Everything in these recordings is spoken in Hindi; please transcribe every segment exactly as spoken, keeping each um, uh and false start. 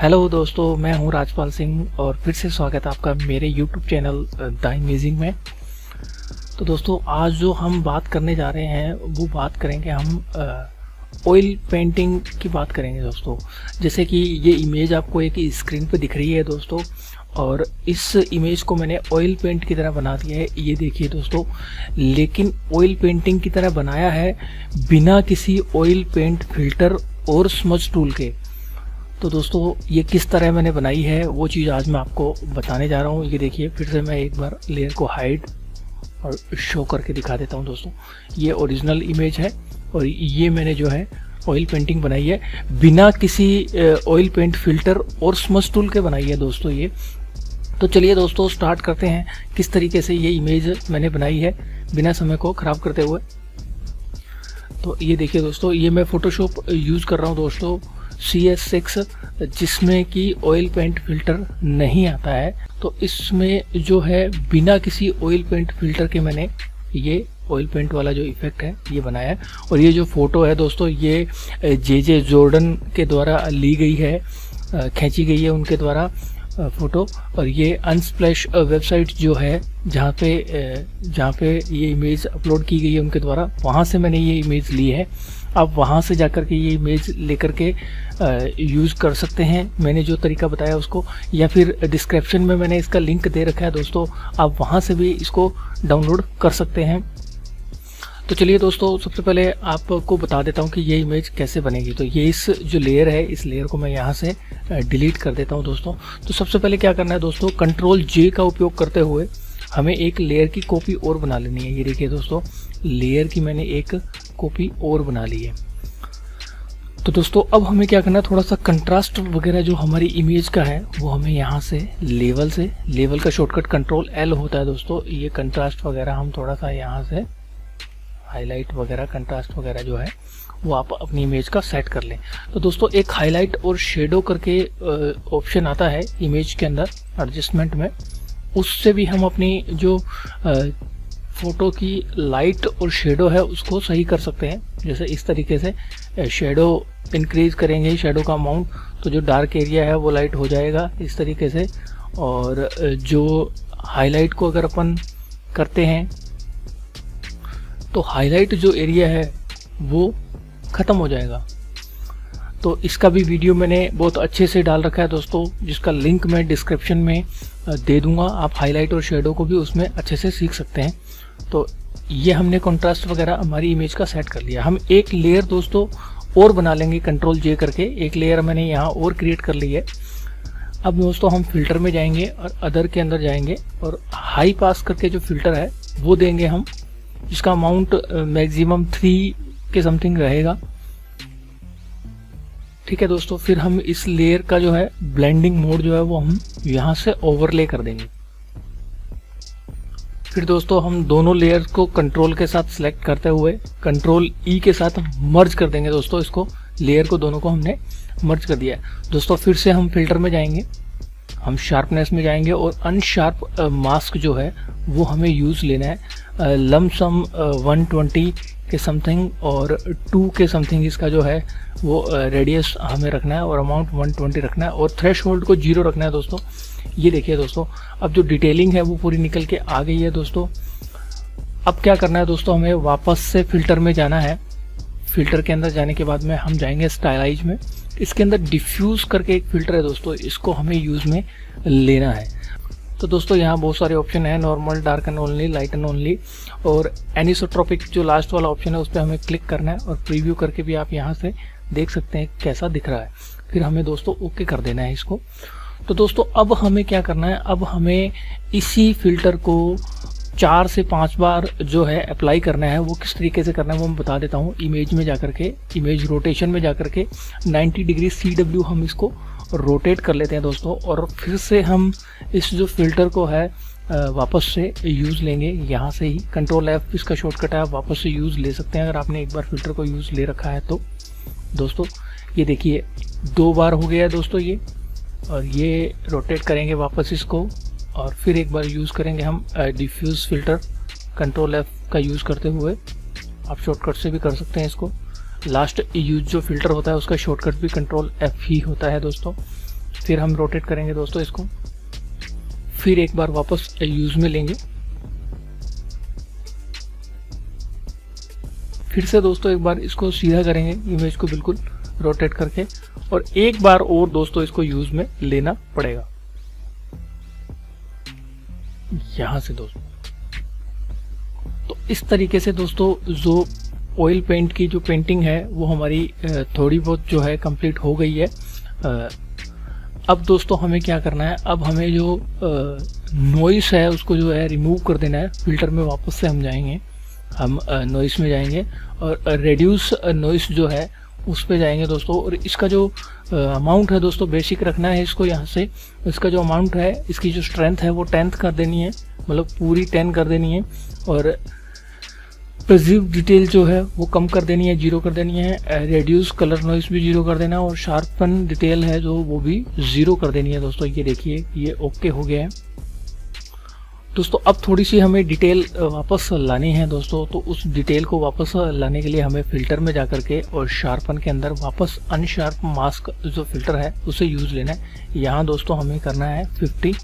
हेलो दोस्तों, मैं हूं राजपाल सिंह और फिर से स्वागत है आपका मेरे YouTube चैनल द इमेजिंग में। तो दोस्तों, आज जो हम बात करने जा रहे हैं वो बात करेंगे हम ऑयल पेंटिंग की बात करेंगे दोस्तों। जैसे कि ये इमेज आपको एक स्क्रीन पे दिख रही है दोस्तों, और इस इमेज को मैंने ऑयल पेंट की तरह बना दिया है। ये देखिए दोस्तों, लेकिन ऑयल पेंटिंग की तरह बनाया है बिना किसी ऑयल पेंट फिल्टर और स्मज टूल के। तो दोस्तों, ये किस तरह मैंने बनाई है वो चीज़ आज मैं आपको बताने जा रहा हूँ। ये देखिए, फिर से मैं एक बार लेयर को हाइड और शो करके दिखा देता हूँ दोस्तों। ये ओरिजिनल इमेज है और ये मैंने जो है ऑयल पेंटिंग बनाई है बिना किसी ऑयल पेंट फिल्टर और स्मज टूल के बनाई है दोस्तों ये। तो चलिए दोस्तों, स्टार्ट करते हैं किस तरीके से ये इमेज मैंने बनाई है बिना समय को ख़राब करते हुए। तो ये देखिए दोस्तों, ये मैं फ़ोटोशॉप यूज़ कर रहा हूँ दोस्तों सी एस सिक्स, जिसमें कि ऑयल पेंट फिल्टर नहीं आता है। तो इसमें जो है बिना किसी ऑयल पेंट फिल्टर के मैंने ये ऑयल पेंट वाला जो इफ़ेक्ट है ये बनाया है। और ये जो फ़ोटो है दोस्तों, ये जे जे जोर्डन के द्वारा ली गई है, खींची गई है उनके द्वारा फ़ोटो। और ये अनस्प्लैश वेबसाइट जो है जहाँ पे जहाँ पे ये इमेज अपलोड की गई है उनके द्वारा, वहाँ से मैंने ये इमेज ली है। आप वहाँ से जाकर के ये इमेज लेकर के यूज़ कर सकते हैं, मैंने जो तरीका बताया उसको, या फिर डिस्क्रिप्शन में मैंने इसका लिंक दे रखा है दोस्तों, आप वहाँ से भी इसको डाउनलोड कर सकते हैं। तो चलिए दोस्तों, सबसे पहले आपको बता देता हूँ कि ये इमेज कैसे बनेगी। तो ये इस जो लेयर है, इस लेयर को मैं यहाँ से डिलीट कर देता हूँ दोस्तों। तो सबसे पहले क्या करना है दोस्तों, कंट्रोल जे का उपयोग करते हुए हमें एक लेयर की कॉपी और बना लेनी है। ये देखिए दोस्तों, लेयर की मैंने एक कॉपी और बना ली है। तो दोस्तों, अब हमें क्या करना है, थोड़ा सा कंट्रास्ट वगैरह जो हमारी इमेज का है वो हमें यहाँ से लेवल से लेवल का शॉर्टकट कंट्रोल एल होता है दोस्तों, ये कंट्रास्ट वगैरह हम थोड़ा सा यहाँ से हाईलाइट वगैरह, कंट्रास्ट वगैरह जो है वो आप अपनी इमेज का सेट कर लें। तो दोस्तों, एक हाईलाइट और शेडो करके ऑप्शन आता है इमेज के अंदर एडजस्टमेंट में, उससे भी हम अपनी जो फ़ोटो की लाइट और शेडो है उसको सही कर सकते हैं। जैसे इस तरीके से शेडो इंक्रीज करेंगे, शेडो का अमाउंट, तो जो डार्क एरिया है वो लाइट हो जाएगा इस तरीके से। और जो हाईलाइट को अगर अपन करते हैं तो हाईलाइट जो एरिया है वो ख़त्म हो जाएगा। तो इसका भी वीडियो मैंने बहुत अच्छे से डाल रखा है दोस्तों, जिसका लिंक मैं डिस्क्रिप्शन में दे दूंगा। आप हाईलाइट और शेडो को भी उसमें अच्छे से सीख सकते हैं। तो ये हमने कंट्रास्ट वगैरह हमारी इमेज का सेट कर लिया। हम एक लेयर दोस्तों और बना लेंगे कंट्रोल जे करके, एक लेयर मैंने यहाँ और क्रिएट कर ली है। अब दोस्तों, हम फिल्टर में जाएंगे और अदर के अंदर जाएंगे और हाई पास करके जो फिल्टर है वो देंगे हम, जिसका अमाउंट मैक्सिमम थ्री के समथिंग रहेगा। ठीक है दोस्तों, फिर हम इस लेयर का जो है ब्लेंडिंग मोड जो है वो हम यहाँ से ओवरले कर देंगे। फिर दोस्तों, हम दोनों लेयर्स को कंट्रोल के साथ सिलेक्ट करते हुए कंट्रोल ई के साथ मर्ज कर देंगे दोस्तों। इसको लेयर को दोनों को हमने मर्ज कर दिया है दोस्तों। फिर से हम फिल्टर में जाएंगे, हम शार्पनेस में जाएंगे और अनशार्प मास्क जो है वो हमें यूज़ लेना है, लमसम वन ट्वेंटी के समथिंग और टू के समथिंग इसका जो है वो रेडियस हमें रखना है और अमाउंट वन ट्वेंटी रखना है और थ्रेश होल्ड को जीरो रखना है दोस्तों। ये देखिए दोस्तों, अब जो डिटेलिंग है वो पूरी निकल के आ गई है दोस्तों। अब क्या करना है दोस्तों, हमें वापस से फिल्टर में जाना है। फिल्टर के अंदर जाने के बाद में हम जाएंगे स्टाइलाइज में। इसके अंदर डिफ्यूज़ करके एक फ़िल्टर है दोस्तों, इसको हमें यूज़ में लेना है। तो दोस्तों, यहाँ बहुत सारे ऑप्शन हैं, normal, dark and only, light and only और एनिसोट्रॉपिक जो लास्ट वाला ऑप्शन है उस पर हमें क्लिक करना है। और प्रीव्यू करके भी आप यहाँ से देख सकते हैं कैसा दिख रहा है। फिर हमें दोस्तों ओके कर देना है इसको। तो दोस्तों, अब हमें क्या करना है, अब हमें इसी फिल्टर को चार से पाँच बार जो है अप्लाई करना है। वो किस तरीके से करना है वो मैं बता देता हूँ। इमेज में जा कर के, इमेज रोटेशन में जा कर के नाइन्टी डिग्री सी डब्ल्यू हम इसको रोटेट कर लेते हैं दोस्तों। और फिर से हम इस जो फिल्टर को है वापस से यूज़ लेंगे, यहाँ से ही कंट्रोल एफ इसका शॉर्टकट है, आप वापस से यूज़ ले सकते हैं अगर आपने एक बार फिल्टर को यूज़ ले रखा है तो। दोस्तों ये देखिए, दो बार हो गया है दोस्तों ये, और ये रोटेट करेंगे वापस इसको और फिर एक बार यूज़ करेंगे हम डिफ्यूज़ फिल्टर कंट्रोल एफ का यूज़ करते हुए। आप शॉर्टकट से भी कर सकते हैं इसको। लास्ट यूज जो फिल्टर होता है उसका शॉर्टकट भी कंट्रोल एफ ही होता है दोस्तों। फिर हम रोटेट करेंगे दोस्तों इसको, फिर एक बार वापस यूज में लेंगे। फिर से दोस्तों एक बार इसको सीधा करेंगे इमेज को बिल्कुल रोटेट करके, और एक बार और दोस्तों इसको यूज में लेना पड़ेगा यहां से दोस्तों। तो इस तरीके से दोस्तों जो ऑयल पेंट की जो पेंटिंग है वो हमारी थोड़ी बहुत जो है कंप्लीट हो गई है। अब दोस्तों हमें क्या करना है, अब हमें जो नॉइस है उसको जो है रिमूव कर देना है। फिल्टर में वापस से हम जाएंगे, हम नॉइस में जाएंगे और रेड्यूस नॉइस जो है उस पे जाएंगे दोस्तों। और इसका जो अमाउंट है दोस्तों बेसिक रखना है इसको यहाँ से। इसका जो अमाउंट है, इसकी जो स्ट्रेंथ है वो टेंथ कर देनी है, मतलब पूरी टेन कर देनी है। और परसिव डिटेल जो है वो कम कर देनी है, जीरो कर देनी है। रेड्यूस कलर नॉइस भी जीरो कर देना है, और शार्पन डिटेल है जो वो भी जीरो कर देनी है दोस्तों। ये देखिए ये ओके हो गया है दोस्तों। अब थोड़ी सी हमें डिटेल वापस लानी है दोस्तों, तो उस डिटेल को वापस लाने के लिए हमें फ़िल्टर में जा करके और शार्पन के अंदर वापस अनशार्प मास्क जो फिल्टर है उसे यूज़ लेना है। यहाँ दोस्तों हमें करना है फिफ्टी,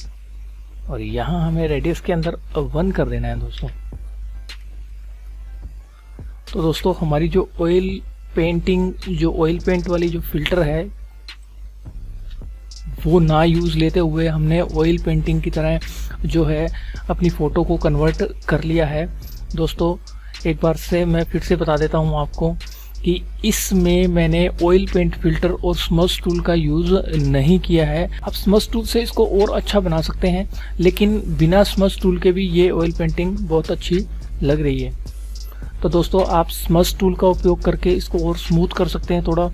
और यहाँ हमें रेडियस के अंदर वन कर देना है दोस्तों। तो दोस्तों हमारी जो ऑयल पेंटिंग, जो ऑयल पेंट वाली जो फिल्टर है वो ना यूज़ लेते हुए हमने ऑयल पेंटिंग की तरह जो है अपनी फ़ोटो को कन्वर्ट कर लिया है दोस्तों। एक बार से मैं फिर से बता देता हूँ आपको कि इसमें मैंने ऑयल पेंट फिल्टर और स्मश टूल का यूज़ नहीं किया है। आप स्मश टूल से इसको और अच्छा बना सकते हैं, लेकिन बिना स्मश टूल के भी ये ऑयल पेंटिंग बहुत अच्छी लग रही है। तो दोस्तों आप स्मश टूल का उपयोग करके इसको और स्मूथ कर सकते हैं थोड़ा,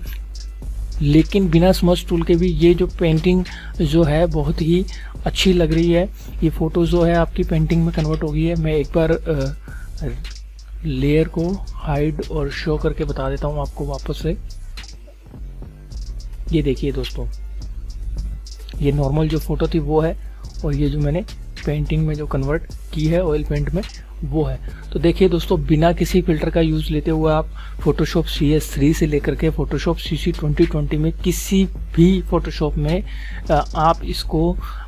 लेकिन बिना स्मश टूल के भी ये जो पेंटिंग जो है बहुत ही अच्छी लग रही है। ये फ़ोटो जो है आपकी पेंटिंग में कन्वर्ट हो गई है। मैं एक बार लेयर को हाइड और शो करके बता देता हूँ आपको वापस से। ये देखिए दोस्तों, ये नॉर्मल जो फ़ोटो थी वो है, और ये जो मैंने पेंटिंग में जो कन्वर्ट की है ऑयल पेंट में वो है। तो देखिए दोस्तों, बिना किसी फिल्टर का यूज़ लेते हुए आप फोटोशॉप सी एस थ्री से लेकर के Photoshop C C twenty twenty में, किसी भी फोटोशॉप में आप इसको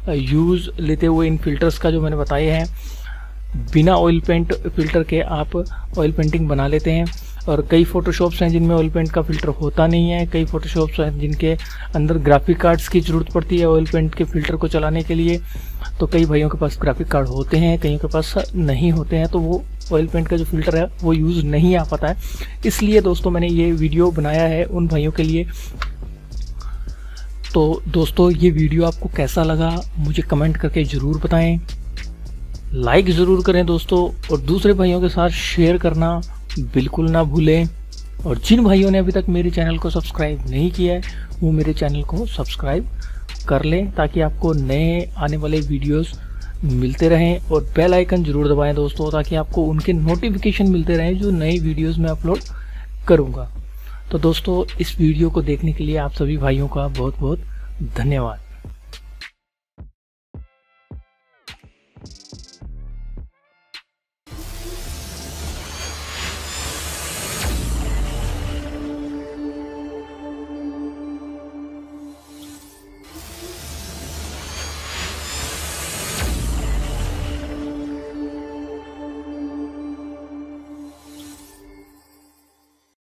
यूज़ लेते हुए इन फिल्टर्स का जो मैंने बताए हैं, बिना ऑयल पेंट फिल्टर के आप ऑयल पेंटिंग बना लेते हैं। और कई फ़ोटोशॉप्स हैं जिनमें ऑयल पेंट का फ़िल्टर होता नहीं है, कई फ़ोटोशॉप्स हैं जिनके अंदर ग्राफिक कार्ड्स की ज़रूरत पड़ती है ऑयल पेंट के फ़िल्टर को चलाने के लिए। तो कई भाइयों के पास ग्राफिक कार्ड होते हैं, कईयों के पास नहीं होते हैं, तो वो ऑयल पेंट का जो फिल्टर है वो यूज़ नहीं आ पाता है। इसलिए दोस्तों मैंने ये वीडियो बनाया है उन भाइयों के लिए। तो दोस्तों ये वीडियो आपको कैसा लगा मुझे कमेंट करके ज़रूर बताएँ, लाइक ज़रूर करें दोस्तों, और दूसरे भाइयों के साथ शेयर करना बिल्कुल ना भूलें। और जिन भाइयों ने अभी तक मेरे चैनल को सब्सक्राइब नहीं किया है वो मेरे चैनल को सब्सक्राइब कर लें, ताकि आपको नए आने वाले वीडियोस मिलते रहें। और बेल आइकन ज़रूर दबाएं दोस्तों, ताकि आपको उनके नोटिफिकेशन मिलते रहें जो नई वीडियोज़ में अपलोड करूँगा। तो दोस्तों इस वीडियो को देखने के लिए आप सभी भाइयों का बहुत बहुत धन्यवाद।